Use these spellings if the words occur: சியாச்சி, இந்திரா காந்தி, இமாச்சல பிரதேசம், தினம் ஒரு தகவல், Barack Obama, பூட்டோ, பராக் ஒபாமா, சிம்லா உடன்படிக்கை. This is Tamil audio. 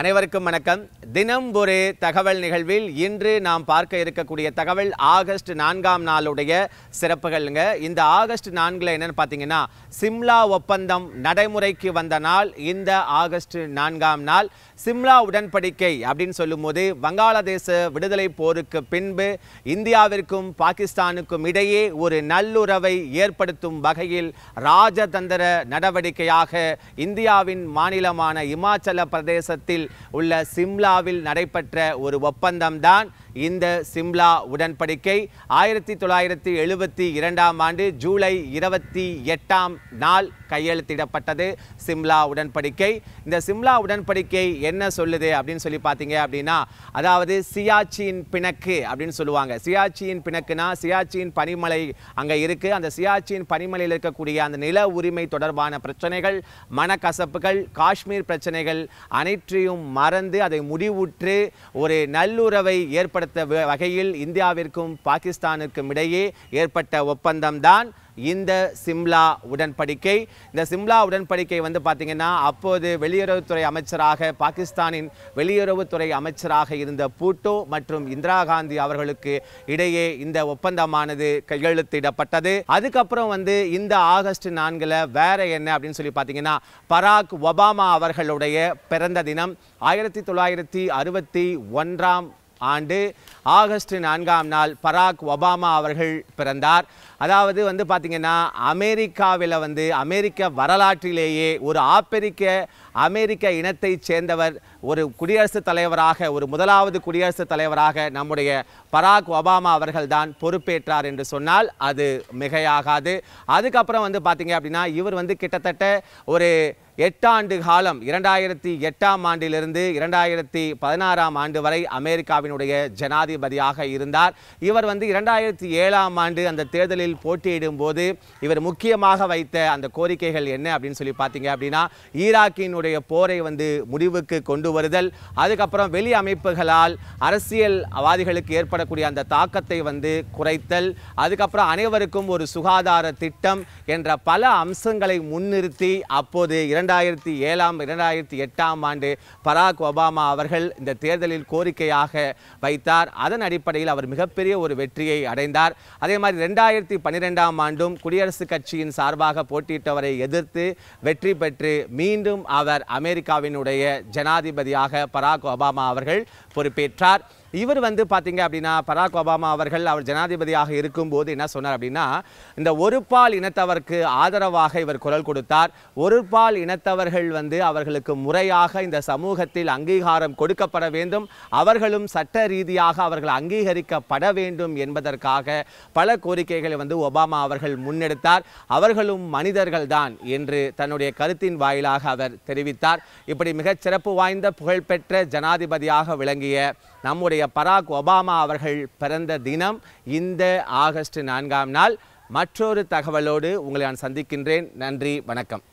அனைவருக்கும் வணக்கம். தினம் ஒரு தகவல் நிகழ்வில் இன்று நாம் பார்க்க இருக்கக்கூடிய தகவல் ஆகஸ்ட் 4ஆம் நாளுடைய சிறப்புகள்ங்க. இந்த ஆகஸ்ட் 4ல என்னன்னு பார்த்தீங்கன்னா, சிம்லா ஒப்பந்தம் நடைமுறைக்கு வந்த நாள் இந்த ஆகஸ்ட் 4ஆம் நாள். சிம்லா உடன்படிக்கை அப்படின்னு சொல்லும்போது வங்காளதேச விடுதலை போருக்கு பின்பு இந்தியாவிற்கும் பாகிஸ்தானுக்கும் இடையே ஒரு நல்லுறவை ஏற்படுத்தும் வகையில் ராஜதந்திர நடவடிக்கையாக இந்தியாவின் மாநிலமான இமாச்சல பிரதேசத்தில் உள்ள சிம்லாவில் நடைபெற்ற ஒரு ஒப்பந்தம்தான் இந்த சிம்லா உடன்படிக்கை. 1972ஆம் ஆண்டு ஜூலை 28ஆம் நாள் கையெழுத்திடப்பட்டது சிம்லா உடன்படிக்கை. இந்த சிம்லா உடன்படிக்கை என்ன சொல்லுது அப்படின்னு சொல்லி பார்த்தீங்க அப்படின்னா, அதாவது சியாச்சியின் பிணக்கு அப்படின்னு சொல்லுவாங்க. சியாச்சியின் பிணக்குனா சியாச்சியின் பனிமலை அங்கே இருக்கு. அந்த சியாச்சியின் பனிமலையில் இருக்கக்கூடிய அந்த நில உரிமை தொடர்பான பிரச்சனைகள், மனக்கசப்புகள், காஷ்மீர் பிரச்சனைகள் அனைத்தையும் மறந்து அதை முடிவுற்று ஒரு நல்லுறவை ஏற்படுத்த வகையில் இந்தியாவிற்கும் பாகிஸ்தானுக்கும் இடையே ஏற்பட்ட ஒப்பந்தம்தான் இந்த சிம்லா உடன்படிக்கை. இந்த சிம்லா உடன்படிக்கை வந்து பார்த்தீங்கன்னா, அப்போது வெளியுறவுத்துறை அமைச்சராக பாகிஸ்தானின் வெளியுறவுத்துறை அமைச்சராக இருந்த பூட்டோ மற்றும் இந்திரா காந்தி அவர்களுக்கு இடையே இந்த ஒப்பந்தமானது கையெழுத்திடப்பட்டது. அதுக்கப்புறம் வந்து இந்த ஆகஸ்ட் 4ல் வேற என்ன அப்படின்னு சொல்லி பார்த்தீங்கன்னா, பராக் ஒபாமா அவர்களுடைய பிறந்த தினம் 1961ஆம் ஆண்டு ஆகஸ்ட் 4ஆம் நாள் பராக் ஒபாமா அவர்கள் பிறந்தார். அதாவது வந்து பார்த்தீங்கன்னா, அமெரிக்காவில் வந்து அமெரிக்க வரலாற்றிலேயே ஒரு அமெரிக்க இனத்தை சேர்ந்தவர் ஒரு குடியரசுத் தலைவராக, ஒரு முதலாவது குடியரசுத் தலைவராக நம்முடைய பராக் ஒபாமா அவர்கள் தான் பொறுப்பேற்றார் என்று சொன்னால் அது மிகையாகாது. அதுக்கப்புறம் வந்து பார்த்தீங்க அப்படின்னா, இவர் வந்து கிட்டத்தட்ட ஒரு 8 ஆண்டு காலம் 2008ஆம் ஆண்டிலிருந்து 2016ஆம் ஆண்டு வரை அமெரிக்காவினுடைய ஜனாதிபதியாக இருந்தார். இவர் வந்து 2007ஆம் ஆண்டு அந்த தேர்தலில் போட்டியிடும் போது இவர் முக்கியமாக வைத்த அந்த கோரிக்கைகள் என்ன அப்படின்னு சொல்லி பார்த்தீங்க அப்படின்னா, ஈராக்கினுடைய போரை வந்து முடிவுக்கு கொண்டு வருதல், அதுக்கப்புறம் வெளி அமைப்புகளால் அரசியல்வாதிகளுக்கு ஏற்படக்கூடிய அந்த தாக்கத்தை வந்து குறைத்தல், அதுக்கப்புறம் அனைவருக்கும் ஒரு சுகாதார திட்டம் என்ற பல அம்சங்களை முன்னிறுத்தி அப்போது 2007-2008ஆம் ஆண்டு பராக் ஒபாமா அவர்கள் இந்த தேர்தலில் கோரிக்கையாக வைத்தார். அதன் அடிப்படையில் அவர் மிகப்பெரிய ஒரு வெற்றியை அடைந்தார். அதே மாதிரி 2012ஆம் ஆண்டும் குடியரசுக் கட்சியின் சார்பாக போட்டியிட்டவரை எதிர்த்து வெற்றி பெற்று மீண்டும் அவர் அமெரிக்காவினுடைய ஜனாதிபதியாக பராக் ஒபாமா அவர்கள் பொறுப்பேற்றார். இவர் வந்து பார்த்தீங்க அப்படின்னா, பராக் ஒபாமா அவர்கள் அவர் ஜனாதிபதியாக இருக்கும்போது என்ன சொன்னார் அப்படின்னா, இந்த ஒருபால் இனத்தவருக்கு ஆதரவாக இவர் குரல் கொடுத்தார். ஒருபால் இனத்தவர்கள் வந்து அவர்களுக்கு முறையாக இந்த சமூகத்தில் அங்கீகாரம் கொடுக்கப்பட வேண்டும், அவர்களும் சட்ட ரீதியாக அவர்கள் அங்கீகரிக்கப்பட வேண்டும் என்பதற்காக பல கோரிக்கைகளை வந்து ஒபாமா அவர்கள் முன்னெடுத்தார். அவர்களும் மனிதர்கள் தான் என்று தன்னுடைய கருத்தின் வாயிலாக அவர் தெரிவித்தார். இப்படி மிகச் சிறப்பு வாய்ந்த புகழ்பெற்ற ஜனாதிபதியாக விளங்கிய நம்முடைய பராக் ஒபாமா அவர்கள் பிறந்த தினம் இந்த ஆகஸ்ட் 4ஆம் நாள். மற்றொரு தகவலோடு உங்களை நான் சந்திக்கின்றேன். நன்றி, வணக்கம்.